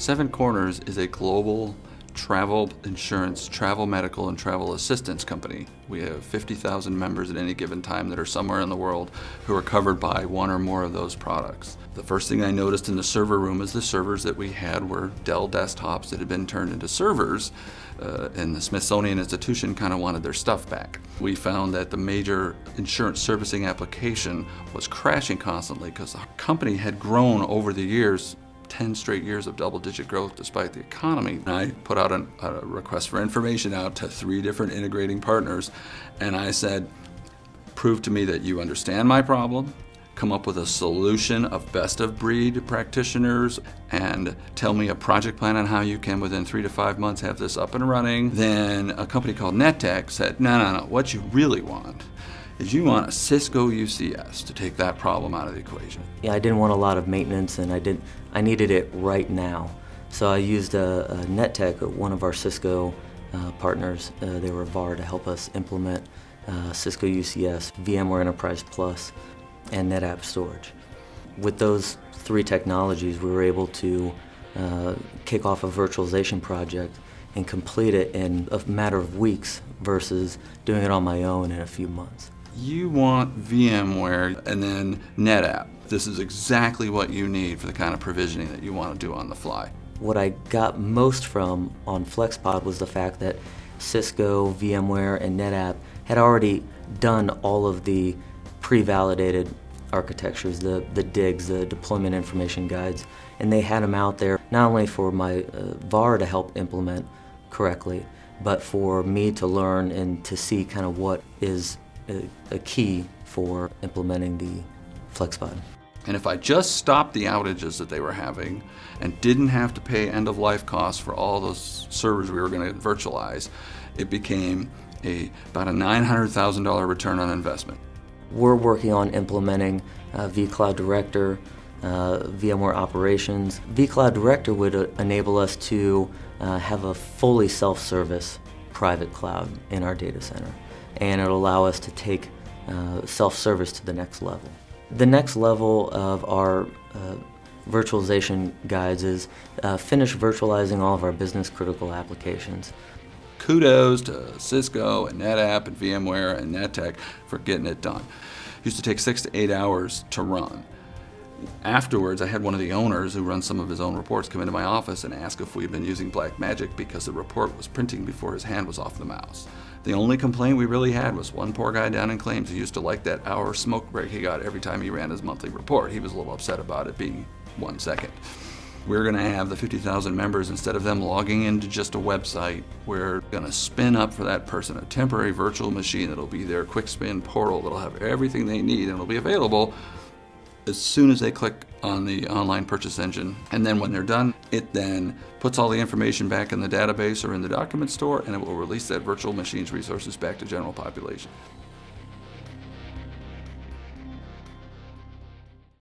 Seven Corners is a global travel insurance, travel medical, and travel assistance company. We have 50,000 members at any given time that are somewhere in the world who are covered by one or more of those products. The first thing I noticed in the server room is the servers that we had were Dell desktops that had been turned into servers, and the Smithsonian Institution kind of wanted their stuff back. We found that the major insurance servicing application was crashing constantly because the company had grown over the years, 10 straight years of double-digit growth despite the economy. And I put out a request for information out to 3 different integrating partners, and I said, prove to me that you understand my problem, come up with a solution of best-of-breed practitioners, and tell me a project plan on how you can, within 3 to 5 months, have this up and running. Then a company called NetTech said, no, what you really want is you want a Cisco UCS to take that problem out of the equation. Yeah, I didn't want a lot of maintenance, and I needed it right now. So I used a NetTech, one of our Cisco partners. They were VAR to help us implement Cisco UCS, VMware Enterprise Plus, and NetApp Storage. With those 3 technologies, we were able to kick off a virtualization project and complete it in a matter of weeks versus doing it on my own in a few months. You want VMware and then NetApp. This is exactly what you need for the kind of provisioning that you want to do on the fly. What I got most from on FlexPod was the fact that Cisco, VMware, and NetApp had already done all of the pre-validated architectures, the DIGs, the deployment information guides, and they had them out there not only for my VAR to help implement correctly, but for me to learn and to see kind of what is a key for implementing the FlexPod. And if I just stopped the outages that they were having and didn't have to pay end-of-life costs for all those servers we were going to virtualize, it became about a $900,000 return on investment. We're working on implementing vCloud Director, VMware operations. vCloud Director would enable us to have a fully self-service private cloud in our data center, and it'll allow us to take self-service to the next level. The next level of our virtualization guides is finish virtualizing all of our business-critical applications. Kudos to Cisco and NetApp and VMware and NetTech for getting it done. It used to take 6 to 8 hours to run. Afterwards, I had one of the owners who runs some of his own reports come into my office and ask if we'd been using Blackmagic because the report was printing before his hand was off the mouse. The only complaint we really had was one poor guy down in claims who used to like that hour smoke break he got every time he ran his monthly report. He was a little upset about it being 1 second. We're going to have the 50,000 members, instead of them logging into just a website, we're going to spin up for that person a temporary virtual machine that'll be their quick spin portal that'll have everything they need, and it'll be available as soon as they click on the online purchase engine. And then when they're done, it then puts all the information back in the database or in the document store, and it will release that virtual machine's resources back to general population.